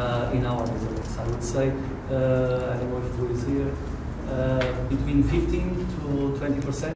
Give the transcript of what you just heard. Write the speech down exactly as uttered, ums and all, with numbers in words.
uh, in our results. I would say, uh, I don't know if Drew is here, uh, between fifteen to twenty percent.